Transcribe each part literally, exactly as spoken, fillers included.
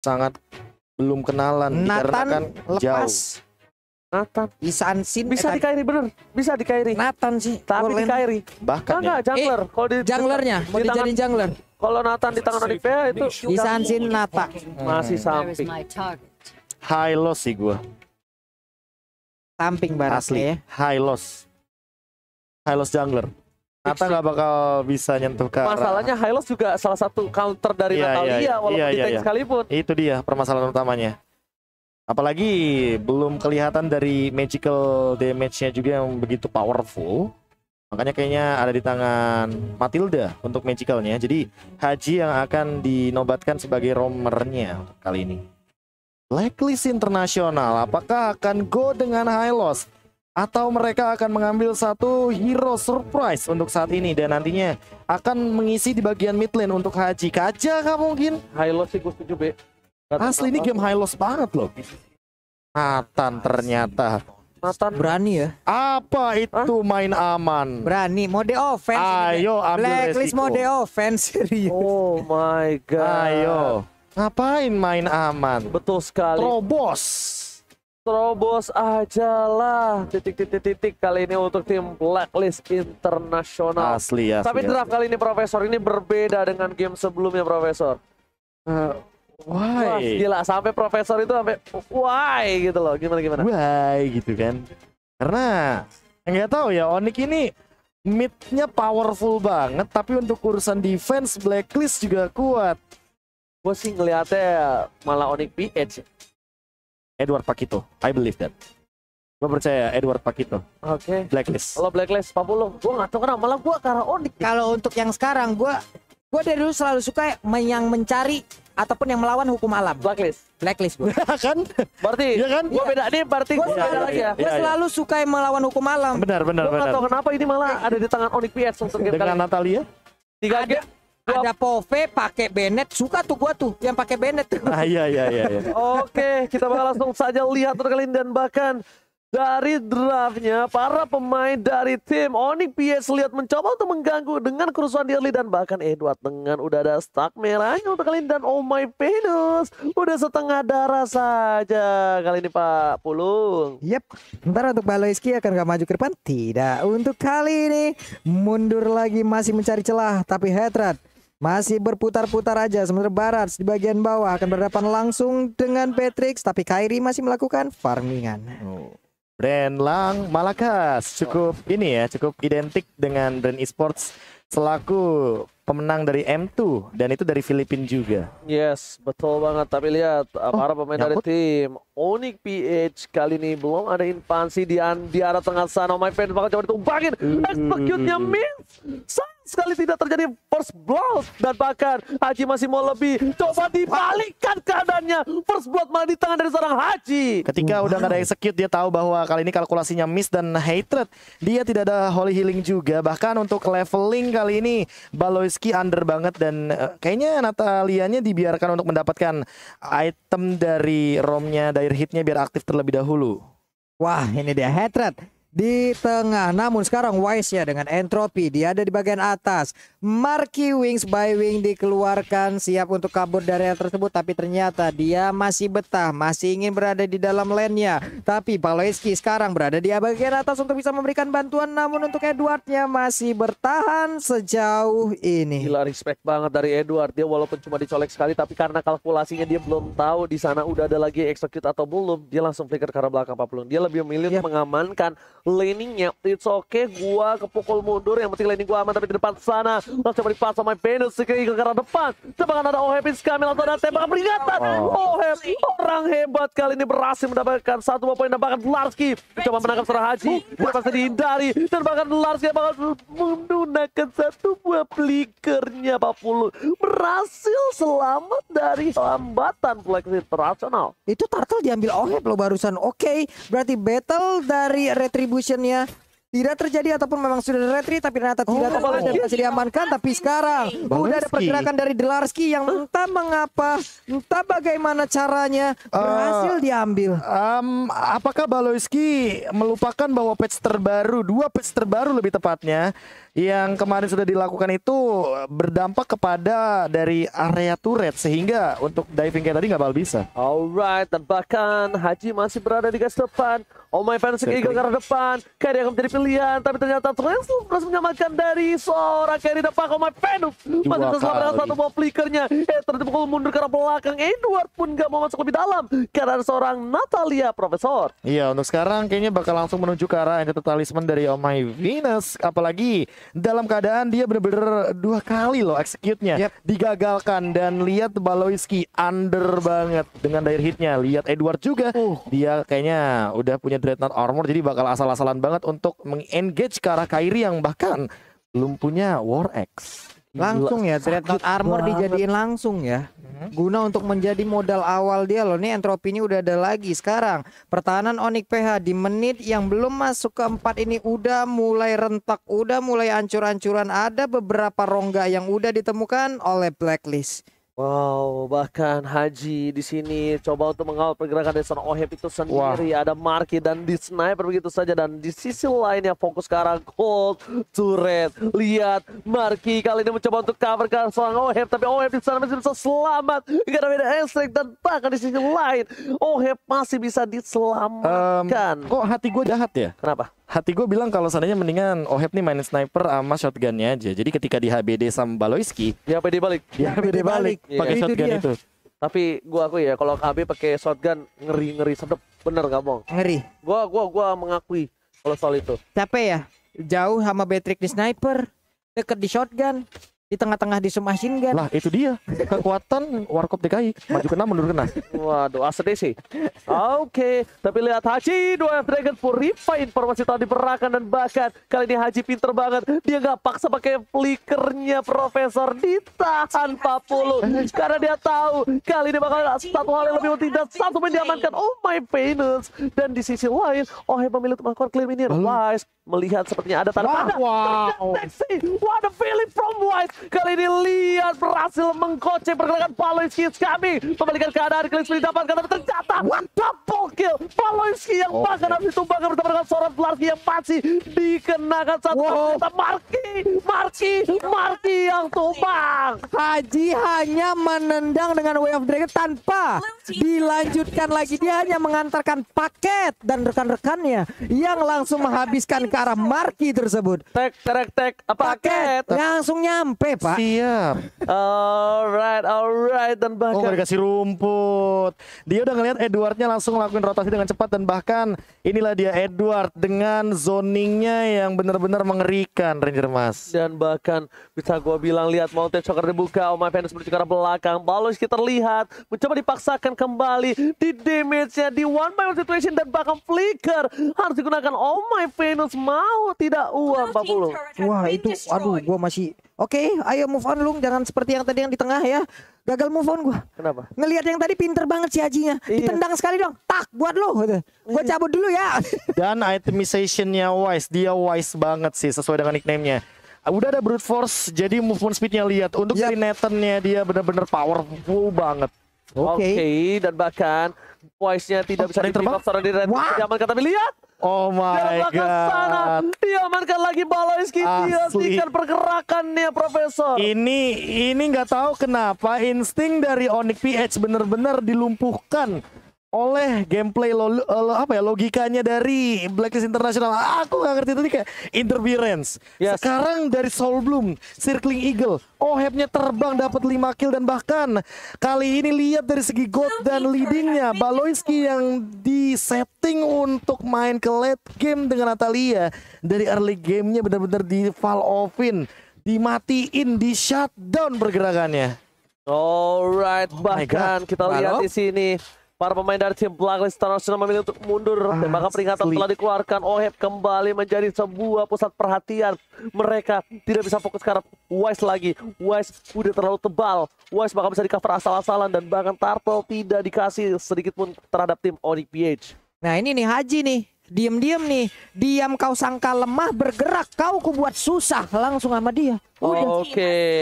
sangat belum kenalan dikarenakan lepas jauh. Nathan bisa ansin, bisa di Kairi, bener bisa di Kairi Nathan sih, tapi di Kairi bahkan enggak jungler. Kalau di junglernya mau dijadiin jungler, kalau Nathan di tangan Olivia itu bisa ansin Nata masih samping. Hylos sih gua samping barat asli ya. Hylos Hylos jungler Nata nggak bakal bisa nyentuh ke arah. Masalahnya Hylos juga salah satu counter dari yeah, Natalia yeah, yeah, walaupun yeah, di tank yeah. sekalipun. Itu dia permasalahan utamanya. Apalagi belum kelihatan dari magical damage-nya juga yang begitu powerful. Makanya kayaknya ada di tangan Matilda untuk magicalnya. Jadi Haji yang akan dinobatkan sebagai romernya untuk kali ini. Blacklist International, apakah akan go dengan Hylos? Atau mereka akan mengambil satu hero surprise untuk saat ini dan nantinya akan mengisi di bagian mid lane untuk Haji. Kaja gak mungkin. Hylos sih gue setuju be. Asli ini game Hylos banget loh. Nathan ternyata. Nathan berani ya. Apa itu Hah? main aman? Berani mode offense. Ayo ambil Blacklist resiko. Mode offense serius. Oh my god. Ayo. Ngapain main aman? Betul sekali. Terobos. Terobos aja lah titik-titik-titik kali ini untuk tim Blacklist International. Asli ya. Tapi draft asli. Kali ini Profesor ini berbeda dengan game sebelumnya Profesor. Uh, why? Wah, gila sampai Profesor itu sampai why gitu loh. Gimana gimana? Why gitu kan? Karena nggak tahu ya, Onic ini midnya powerful banget, tapi untuk urusan defense Blacklist juga kuat. Gue sih ngeliatnya malah Onic P H. Edward Pakito, I believe that. Gue percaya Edward Pakito. Oke. Okay. Blacklist. Kalau Blacklist, Papulo, gue nggak tahu kenapa malah gue karena Onic. Kalau untuk yang sekarang, gue, gue dari dulu selalu suka yang mencari ataupun yang melawan hukum alam. Blacklist. Blacklist gue. kan? Berarti. Iya kan? Gue beda nih, berarti gue ya, ya, ya, ya. selalu suka yang melawan hukum alam. Benar, benar, gua benar. Gue nggak tahu kenapa ini malah ada di tangan Onic P S untuk game dengan kali. Natalia. Tiga game. Ada Pove pakai Bennett, suka tuh gua tuh yang pakai Bennett. Ah, iya iya iya. iya. Oke, kita bakal langsung saja lihat terkali dan bahkan dari draftnya para pemain dari tim Onic P S lihat mencoba untuk mengganggu dengan kerusuhan di early dan bahkan Edward dengan udah ada stack merahnya untuk kali ini dan OhMyV33nus udah setengah darah saja kali ini Pak Pulung. Yep, ntar untuk Baloyski akan gak maju ke depan? Tidak, untuk kali ini mundur lagi masih mencari celah tapi Hatred masih berputar-putar aja. Sementara Barat di bagian bawah akan berhadapan langsung dengan Patrick, tapi Kairi masih melakukan farmingan. Oh. Bren Lang Malakas cukup ini ya, cukup identik dengan Bren Esports selaku pemenang dari M dua dan itu dari Filipina juga. Yes, betul banget. Tapi lihat oh, para pemain nyakut. Dari tim Onic P H kali ini belum ada infansi di, di arah tengah sana. My friend bakal coba ditumpangin. Uh. Execute-nya miss. Sekali tidak terjadi first blood dan bahkan Haji masih mau lebih coba dibalikkan keadaannya. First blood malah di tangan dari seorang Haji. Ketika wow. udah gak ada execute, dia tahu bahwa kali ini kalkulasinya miss dan Hatred dia tidak ada holy healing juga. Bahkan untuk leveling kali ini Baloyski under banget dan uh, kayaknya Natalianya dibiarkan untuk mendapatkan item dari romnya, dari hitnya biar aktif terlebih dahulu. Wah, ini dia Hatred di tengah, namun sekarang Wise ya dengan entropi dia ada di bagian atas. Markyyy wings by wing dikeluarkan siap untuk kabur dari hal tersebut, tapi ternyata dia masih betah, masih ingin berada di dalam lane-nya. Tapi Baloyski sekarang berada di bagian atas untuk bisa memberikan bantuan, namun untuk Edward-nya masih bertahan sejauh ini. Gila, respect banget dari Edward, dia walaupun cuma dicolek sekali tapi karena kalkulasinya dia belum tahu di sana udah ada lagi execute atau belum, dia langsung flicker ke arah belakang Papulun. Dia lebih memilih yep. mengamankan landingnya. It's okay, gua kepukul mundur, yang penting landing gua aman. Tapi di depan sana langsung coba dipas sama Venus sekali ke arah depan. Tembakan ada Ohepin kami langsung ada tembakan peringatan. Ohep orang hebat kali ini berhasil mendapatkan satu poin dan bahkan Larski coba menangkap seorang Haji, pasti dihindari dan bahkan Larski bakal menggunakan satu buah flickernya. Papulu berhasil selamat dari hambatan Blacklist International. Itu turtle diambil Ohep lo barusan. Oke, okay, berarti battle dari retribution nya tidak terjadi ataupun memang sudah retri tapi ternyata oh, tidak terjadi masih diamankan. Tapi sekarang Baloyski. Udah ada pergerakan dari Larski yang entah mengapa entah bagaimana caranya berhasil uh, diambil. Um, apakah Baloyski melupakan bahwa patch terbaru, dua patch terbaru lebih tepatnya yang kemarin sudah dilakukan itu berdampak kepada dari area turret, sehingga untuk diving kayak tadi nggak bakal bisa. Alright, dan bahkan Haji masih berada di gas depan. OhMyV ke arah depan, Carry akan menjadi pilihan, tapi ternyata Trends harus menyelamatkan dari seorang Carry depan. OhMyV masih terselamatkan satu ball flickernya, eh ternyata pukul mundur ke arah belakang. Edward pun nggak mau masuk lebih dalam karena ada seorang Natalia, Profesor. Iya, untuk sekarang kayaknya bakal langsung menuju ke arah anti talisman dari OhMyV, apalagi dalam keadaan dia bener-bener dua kali loh execute-nya, yep, digagalkan. Dan lihat Baloyski under banget dengan dire hitnya, lihat Edward juga, uh. dia kayaknya udah punya Dreadnought Armor, jadi bakal asal-asalan banget untuk mengengage ke arah Kairi yang bahkan belum punya War Axe. Langsung ya, Dreadnought Armor banget dijadiin langsung ya, hmm. guna untuk menjadi modal awal dia loh. Nih entropi ini udah ada lagi. Sekarang pertahanan Onyx P H di menit yang belum masuk keempat ini udah mulai rentak, udah mulai ancur-ancuran. Ada beberapa rongga yang udah ditemukan oleh Blacklist. Wow, bahkan Haji di sini coba untuk mengawal pergerakan dari seorang Oheb itu sendiri. Wow. Ada Markyyy dan di sniper begitu saja, dan di sisi lainnya fokus ke arah gold to red. Lihat Markyyy kali ini mencoba untuk cover ke seorang Oheb, tapi Oheb di sana masih bisa selamat karena beda extract, dan bahkan di sisi lain Oheb masih bisa diselamatkan. Um, kok hati gue jahat ya? Kenapa? Hati gue bilang kalau seandainya mendingan Oheb nih main sniper sama shotgunnya aja. Jadi ketika di H B D sama Baloyski, di H B D balik, di H B D balik, balik. pakai shotgun dia. itu. Tapi gue aku ya kalau H B pakai shotgun ngeri ngeri sedep, bener nggak bohong? Ngeri. Gue gue gue mengakui kalau soal itu. Capek ya, jauh sama Patrick di sniper, deket di shotgun, di tengah-tengah di sub machine gun. Lah itu dia kekuatan Warkop D K I, maju kena mundur kena. Waduh, A C D sih. Oke, okay. Tapi lihat Haji dua Dragon Purify, informasi tadi diperahkan, dan bahkan kali ini Haji pinter banget, dia nggak paksa pakai flickernya Profesor, ditahan Papulu karena dia tahu kali ini bakal satu hal yang lebih penting, dan satu pun diamankan OhMyV. Dan di sisi lain Oheb memilih untuk melakukan clear ini. Wise melihat sepertinya ada tanda-tanda. Wow, wow. What a feeling from Wise. Kali ini lihat berhasil mengkoceng pergerakan Baloyski. Kami membalikan keadaan, kali ini dapatkan, tapi ternyata double kill Baloyski yang oh, bahkan habis itu bahkan bertemu dengan seorang Larski yang masih dikenakan satu ternyata Markyyy Markyyy Markyyy yang tumbang. Haji hanya menendang dengan Way of Dragon tanpa dilanjutkan lagi. Dia hanya mengantarkan paket dan rekan-rekannya yang langsung menghabiskan ke arah Markyyy tersebut. Tek tek tek paket langsung nyampe. Pak. Siap. Alright, alright, dan bahkan oh, dikasih rumput. Dia udah ngelihat Edwardnya langsung lakuin rotasi dengan cepat, dan bahkan inilah dia Edward dengan zoningnya yang benar-benar mengerikan, Ranger Mas. Dan bahkan bisa gue bilang lihat Mountain Shocker dibuka, OhMyV menuju ke arah belakang. Baloyski terlihat mencoba dipaksakan kembali di damage-nya di one by one situation, dan bahkan flicker harus digunakan OhMyV mau tidak uang empat puluh. Wah itu, aduh, gue masih. Oke, okay, ayo move on Lung, jangan seperti yang tadi yang di tengah ya. Gagal move on gua. Kenapa? Ngelihat yang tadi pinter banget si Hajinya. Iya. Ditendang sekali dong, tak buat lo. Gua cabut dulu ya. Dan itemization-nya Wise, dia wise banget sih sesuai dengan nickname-nya. Udah ada brute force, jadi movement speed-nya lihat. Untuk yep. dari Nathan-nya dia bener-bener powerful banget. Oke, okay. okay, dan bahkan Wise-nya tidak oh, bisa diterima seorang diri. Jangan kata lihat. Oh my god, sana diamankan lagi Baloyski. Dia tinggal pergerakannya Profesor. Ini ini nggak tahu kenapa insting dari Onyx P H bener-bener dilumpuhkan oleh gameplay lo, lo, apa ya logikanya dari Blacklist International. Aku nggak ngerti tadi kayak interference. Yes. Sekarang dari Soul Bloom, Circling Eagle, Ohebnya terbang dapat lima kill, dan bahkan kali ini lihat dari segi gold dan leadingnya Baloyski yang di setting untuk main ke late game dengan Natalia, dari early gamenya benar-benar di fall offin, dimatiin, di shutdown pergerakannya. Alright, oh bahkan kita lihat di sini. Para pemain dari tim Blacklist International memilih untuk mundur, ah, dan maka peringatan sleep. telah dikeluarkan. Oheb kembali menjadi sebuah pusat perhatian. Mereka tidak bisa fokus karena Wise lagi. Wise udah terlalu tebal. Wise bakal bisa di cover asal-asalan, dan bahkan Turtle tidak dikasih sedikitpun terhadap tim Onyx P H. Nah ini nih Haji nih, diam-diam nih. Diam kau sangka lemah, bergerak kau kubuat susah langsung sama dia. Oke. Okay.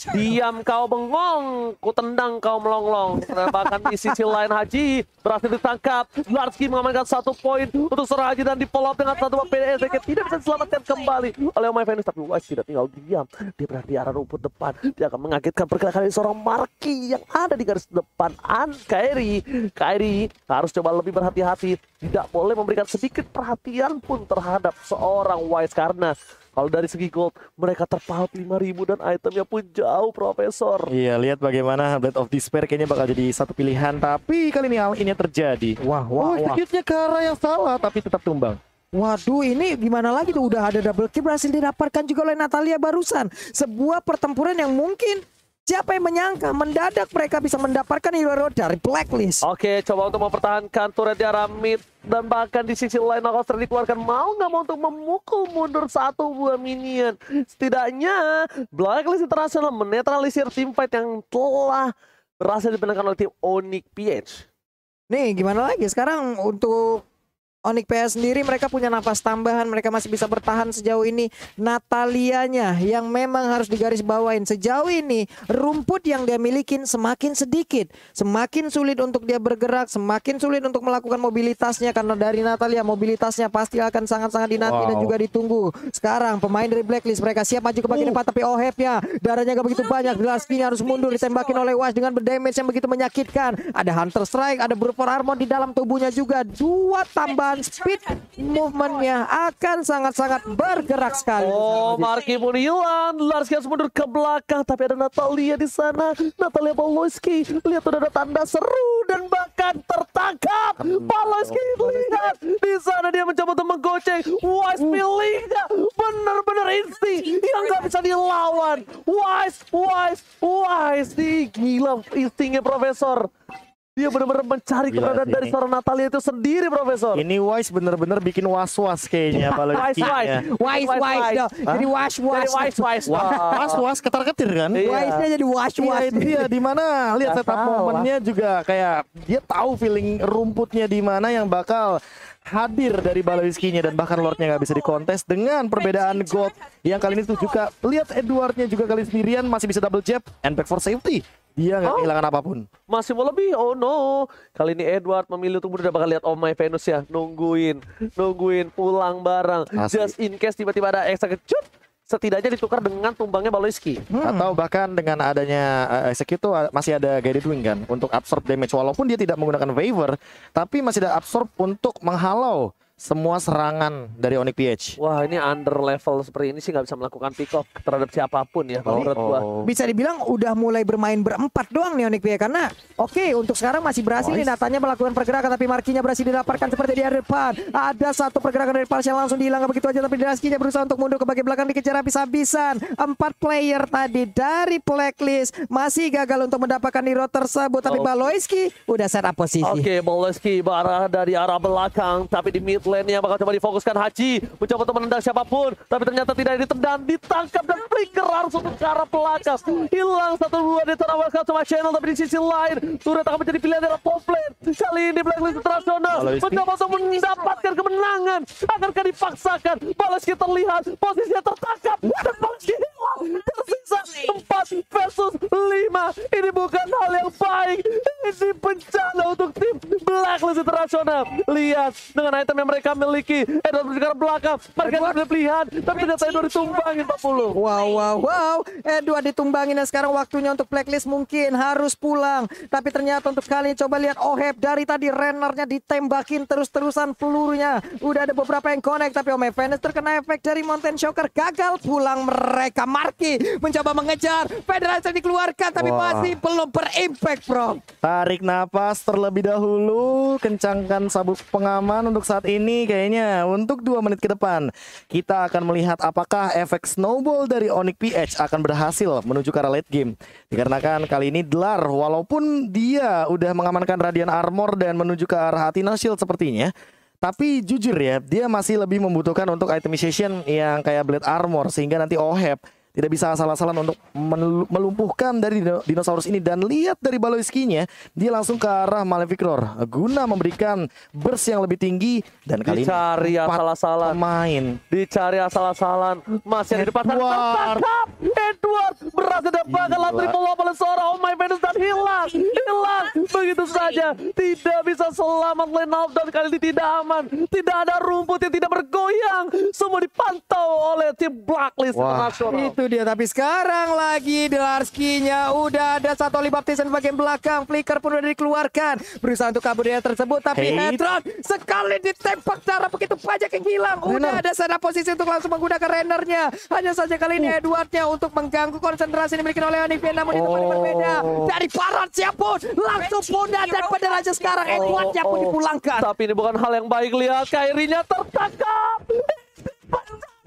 Diam kau bengong, ku tendang kau melonglong. Penembakan di sisi lain Haji berhasil ditangkap. Larski mengamankan satu poin untuk Serah Haji dan dipolop dengan satu P D S D K tidak bisa diselamatkan kembali oleh OhMyV tapi Wise tidak tinggal diam. Dia berada di arah rumput depan. Dia akan mengagetkan pergerakan dari seorang Markyyy yang ada di garis depan. An Kairi, Kairi harus coba lebih berhati-hati. Tidak boleh memberikan sedikit perhatian pun terhadap seorang Wise karena kalau dari segi gold, mereka terpaut lima ribu dan itemnya pun jauh, Profesor. Iya, lihat bagaimana Blade of Despair kayaknya bakal jadi satu pilihan. Tapi kali ini hal ini terjadi. Wah, wah, oh, wah. Akhirnya ke arah yang salah, tapi tetap tumbang. Waduh, ini gimana lagi tuh? Udah ada double kill, berhasil didapatkan juga oleh Natalia barusan. Sebuah pertempuran yang mungkin... siapa yang menyangka mendadak mereka bisa mendapatkan hero dari Blacklist. Oke, coba untuk mempertahankan turret di arah mid. Dan bahkan di sisi lain Nalkoster dikeluarkan. Mau nggak mau untuk memukul mundur satu buah minion. Setidaknya Blacklist International menetralisir tim fight yang telah berhasil dimenangkan oleh tim O N I C P H. Nih gimana lagi sekarang untuk... O N I C P S sendiri mereka punya nafas tambahan, mereka masih bisa bertahan sejauh ini. Natalianya yang memang harus digarisbawain sejauh ini, rumput yang dia milikin semakin sedikit, semakin sulit untuk dia bergerak, semakin sulit untuk melakukan mobilitasnya karena dari Natalia mobilitasnya pasti akan sangat-sangat dinanti wow. dan juga ditunggu. Sekarang pemain dari Blacklist mereka siap maju ke bagian depan uh. tapi O H F-nya darahnya gak begitu banyak. Glaskinya harus mundur ditembakin oleh Wise dengan berdamage yang begitu menyakitkan. Ada Hunter Strike, ada Brute Force Armor di dalam tubuhnya juga. Dua tambah speed movementnya akan sangat-sangat bergerak sekali. Oh, Markyyy pun hilang. Larski harus mundur ke belakang. Tapi ada Natalia di sana. Natalia Baloyski. Lihat udah ada tanda seru. Dan bahkan tertangkap. Baloyski lihat. Di sana dia mencoba untuk menggoceng. Wise pilihnya. Bener-bener insting. Yang gak bisa dilawan. Wise, Wise, Wise. Gila instingnya Profesor. Dia benar-benar mencari keberadaan dari seorang Natalia itu sendiri, Profesor. Ini Wise benar-benar bikin was-was kayaknya. Wise, Wise, Wise, Wise, jadi was was was was was was ketar-ketir kan? Wise-nya jadi was was. Iya, di mana? Lihat setup momennya juga kayak dia tahu feeling rumputnya di mana yang bakal hadir dari Baloyskinya dan bahkan Lordnya nggak bisa dikontes dengan perbedaan gold yang kali ini tuh juga lihat Edwardnya juga kali sendirian masih bisa double jab and back for safety. Dia nggak kehilangan oh, apapun. Masih mau lebih. Oh no. Kali ini Edward memilih untuk udah bakal lihat OhMyV tiga nus ya. Nungguin. Nungguin pulang bareng. Asli. Just in case tiba-tiba ada execute. Setidaknya ditukar dengan tumbangnya Baloyski. Hmm. Atau bahkan dengan adanya uh, execute itu masih ada guided wing kan. Untuk absorb damage. Walaupun dia tidak menggunakan waiver. Tapi masih ada absorb untuk menghalau semua serangan dari O N I C P H. Wah, ini under level seperti ini sih nggak bisa melakukan pick off terhadap siapapun ya kalau menurut gua. Bisa dibilang udah mulai bermain berempat doang nih O N I C P H karena oke okay, untuk sekarang masih berhasil nih Natanya melakukan pergerakan tapi Markyynya berhasil dilaparkan seperti di area depan. Ada satu pergerakan dari Parsial langsung dihilangkan begitu aja tapi Draskinya berusaha untuk mundur ke bagian belakang dikejar habis-habisan. Empat player tadi dari Blacklist masih gagal untuk mendapatkan hero tersebut tapi okay. Baloyski udah set up posisi. Oke, okay, Baloyski barah dari arah belakang tapi di mid lainnya bakal coba difokuskan Haji mencoba untuk menendang siapapun tapi ternyata tidak ditendang ditangkap dan flicker harus untuk ke arah pelacak hilang satu dua di tanah wakil sama channel tapi di sisi lain turret akan menjadi pilihan dari Poplet kali ini Blacklist International mencoba untuk mendapatkan kemenangan akankah dipaksakan Baloyski terlihat posisinya tertangkap dan Baloyski hilang tersisa empat versus lima ini bukan hal yang baik ini bencana untuk tim Blacklist International lihat dengan item yang mereka mereka miliki Edward bergerak belakang mereka ada pilihan tapi ternyata Edward ditumbangin empat puluh wow wow wow Edward ditumbangin dan sekarang waktunya untuk Blacklist mungkin harus pulang tapi ternyata untuk kali ini coba lihat Oheb dari tadi Renarnya ditembakin terus-terusan pelurunya udah ada beberapa yang connect tapi OhMyV terkena efek dari Mountain Shocker gagal pulang mereka Markyyy mencoba mengejar Federasi dikeluarkan tapi wow. masih belum berimpact bro tarik nafas terlebih dahulu kencangkan sabuk pengaman untuk saat ini Ini kayaknya untuk dua menit ke depan kita akan melihat apakah efek snowball dari O N I C P H akan berhasil menuju ke arah late game. Dikarenakan kali ini Dlar walaupun dia udah mengamankan Radiant Armor dan menuju ke arah Athena Shield sepertinya. Tapi jujur ya dia masih lebih membutuhkan untuk itemization yang kayak Blade Armor sehingga nanti Oheb Tidak bisa asal-asalan untuk melumpuhkan dari dinosaurus ini. Dan lihat dari Baloyski-nya, dia langsung ke arah Malefic Roar guna memberikan burst yang lebih tinggi. Dan kali dicari ini asal-asalan pemain dicari asal-asalan masih Edward. Ada di pasar. Edward berhasil dapatkan latri pelopor seorang OhMyVenus dan hilang hilang begitu saja, tidak bisa selamat line up. Dan kali ini tidak aman, tidak ada rumput yang tidak bergoyang, semua dipantau oleh tim Blacklist International. Itu dia, tapi sekarang lagi Larski-nya udah ada satu olibaptisan bagian belakang, flicker pun udah dikeluarkan, berusaha untuk kabur dia tersebut, tapi Hedron sekali ditembak cara begitu banyak yang hilang. Udah Renner. Ada sana posisi untuk langsung menggunakan Renner-nya, hanya saja kali ini uh. Edward-nya untuk mengganggu konsentrasi yang dimiliki oleh Onivia, namun oh. itu paling berbeda dari Baron siapun langsung punah, dan pada aja sekarang oh. Edward-nya pun dipulangkan. Tapi ini bukan hal yang baik, lihat Kairi-nya tertangkap.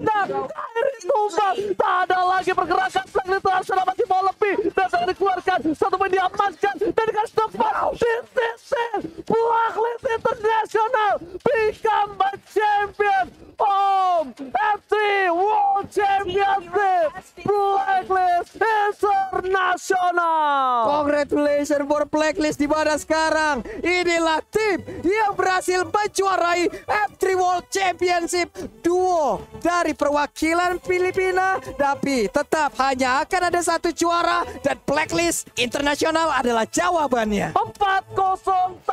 Dan Kairi tumbang, tak ada lagi pergerakan. Blacklist International masih mau lebih, dan akan dikeluarkan, satu poin diamankan, dan dikasih tempat. This is Blacklist International become a champion of M three World Championship. Blacklist International. Congratulations for Blacklist, di mana sekarang inilah tim yang berhasil menjuarai M three World Championship duo dari perwakilan Filipina, tapi tetap hanya akan ada satu juara dan Blacklist International adalah jawabannya. empat kosong